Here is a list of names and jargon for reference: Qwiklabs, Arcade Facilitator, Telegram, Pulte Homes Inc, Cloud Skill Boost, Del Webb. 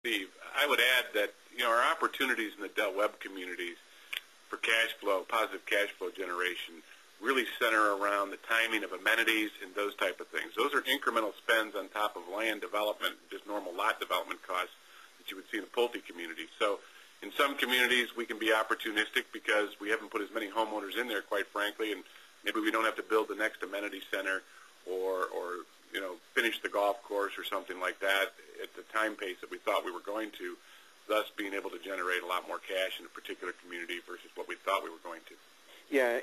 Steve, I would add that, you know, our opportunities in the Del Webb communities for cash flow, positive cash flow generation, really center around the timing of amenities and those type of things. Those are incremental spends on top of land development, just normal lot development costs that you would see in the Pulte community. So in some communities, we can be opportunistic because we haven't put as many homeowners in there, quite frankly, and maybe we don't have to build the next amenity center or you know, finish the golf course or something like that at the time pace that we thought we were going to, thus being able to generate a lot more cash in a particular community versus what we thought we were going to. Yeah.